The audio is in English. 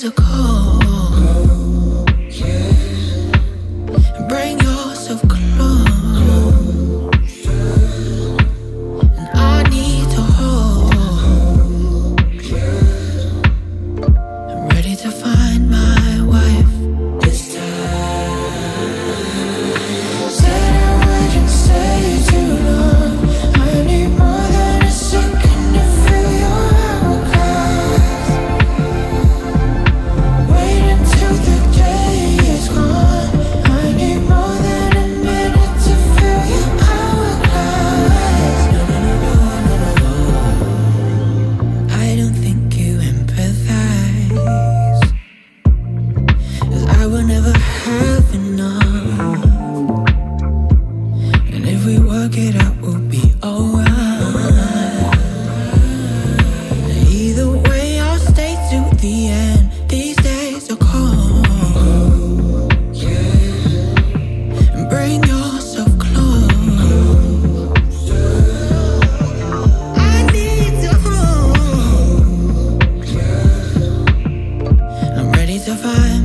days are cold. Oh, yeah. Bring yourself close. And I need to hold. Oh, yeah. I'm ready to find my wife this time. Said I wouldn't stay too long. I need more than a second. Survive.